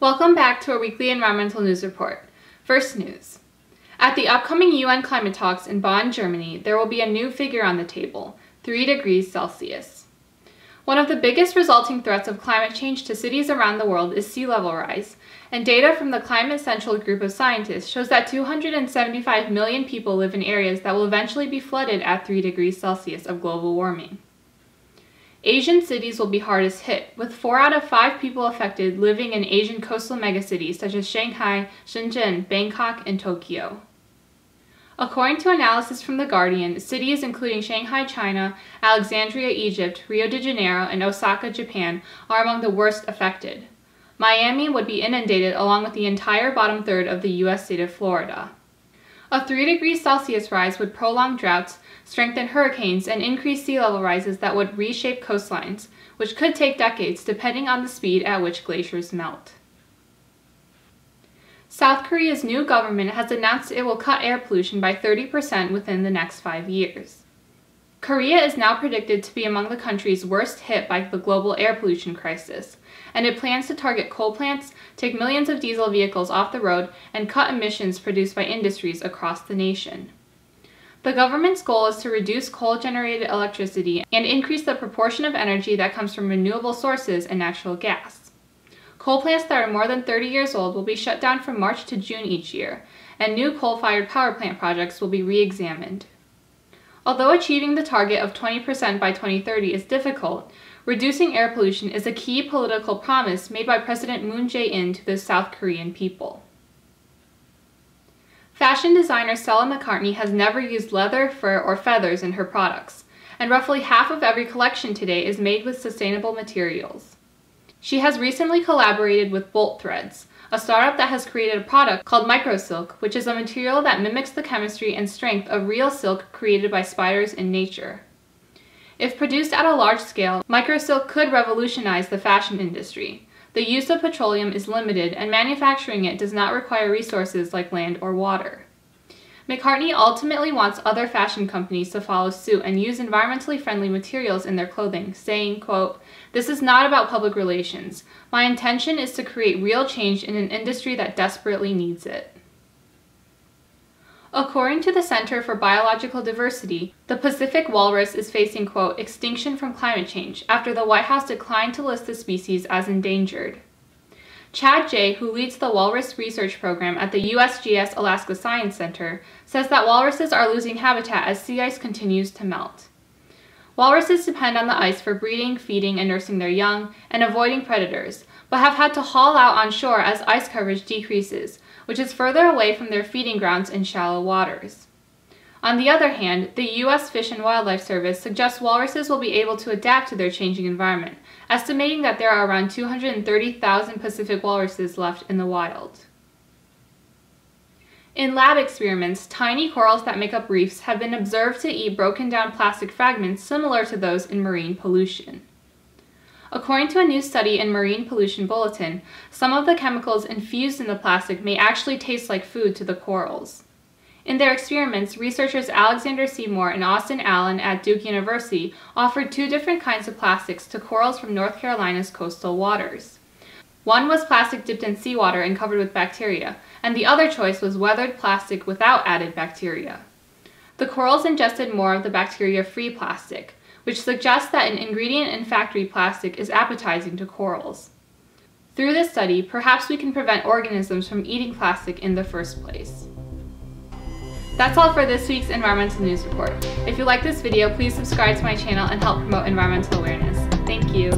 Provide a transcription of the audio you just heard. Welcome back to our weekly environmental news report. First news. At the upcoming UN climate talks in Bonn, Germany, there will be a new figure on the table, 3 degrees Celsius. One of the biggest resulting threats of climate change to cities around the world is sea level rise, and data from the Climate Central group of scientists shows that 275 million people live in areas that will eventually be flooded at 3 degrees Celsius of global warming. Asian cities will be hardest hit, with 4 out of 5 people affected living in Asian coastal megacities such as Shanghai, Shenzhen, Bangkok, and Tokyo. According to analysis from The Guardian, cities including Shanghai, China, Alexandria, Egypt, Rio de Janeiro, and Osaka, Japan are among the worst affected. Miami would be inundated along with the entire bottom third of the U.S. state of Florida. A 3 degrees Celsius rise would prolong droughts, strengthen hurricanes, and increase sea level rises that would reshape coastlines, which could take decades depending on the speed at which glaciers melt. South Korea's new government has announced it will cut air pollution by 30% within the next 5 years. Korea is now predicted to be among the countries worst hit by the global air pollution crisis, and it plans to target coal plants, take millions of diesel vehicles off the road, and cut emissions produced by industries across the nation. The government's goal is to reduce coal-generated electricity and increase the proportion of energy that comes from renewable sources and natural gas. Coal plants that are more than 30 years old will be shut down from March to June each year, and new coal-fired power plant projects will be re-examined. Although achieving the target of 20% by 2030 is difficult, reducing air pollution is a key political promise made by President Moon Jae-in to the South Korean people. Fashion designer Stella McCartney has never used leather, fur, or feathers in her products, and roughly half of every collection today is made with sustainable materials. She has recently collaborated with Bolt Threads, a startup that has created a product called Microsilk, which is a material that mimics the chemistry and strength of real silk created by spiders in nature. If produced at a large scale, Microsilk could revolutionize the fashion industry. The use of petroleum is limited, and manufacturing it does not require resources like land or water. McCartney ultimately wants other fashion companies to follow suit and use environmentally friendly materials in their clothing, saying, quote, "This is not about public relations. My intention is to create real change in an industry that desperately needs it." According to the Center for Biological Diversity, the Pacific walrus is facing, quote, "extinction from climate change" after the White House declined to list the species as endangered. Chad Jay, who leads the walrus research program at the USGS Alaska Science Center, says that walruses are losing habitat as sea ice continues to melt. Walruses depend on the ice for breeding, feeding, and nursing their young, and avoiding predators, but have had to haul out on shore as ice coverage decreases, which is further away from their feeding grounds in shallow waters. On the other hand, the U.S. Fish and Wildlife Service suggests walruses will be able to adapt to their changing environment, estimating that there are around 230,000 Pacific walruses left in the wild. In lab experiments, tiny corals that make up reefs have been observed to eat broken down plastic fragments similar to those in marine pollution. According to a new study in Marine Pollution Bulletin, some of the chemicals infused in the plastic may actually taste like food to the corals. In their experiments, researchers Alexander Seymour and Austin Allen at Duke University offered 2 different kinds of plastics to corals from North Carolina's coastal waters. One was plastic dipped in seawater and covered with bacteria, and the other choice was weathered plastic without added bacteria. The corals ingested more of the bacteria-free plastic, which suggests that an ingredient in factory plastic is appetizing to corals. Through this study, perhaps we can prevent organisms from eating plastic in the first place. That's all for this week's Environmental News Report. If you like this video, please subscribe to my channel and help promote environmental awareness. Thank you.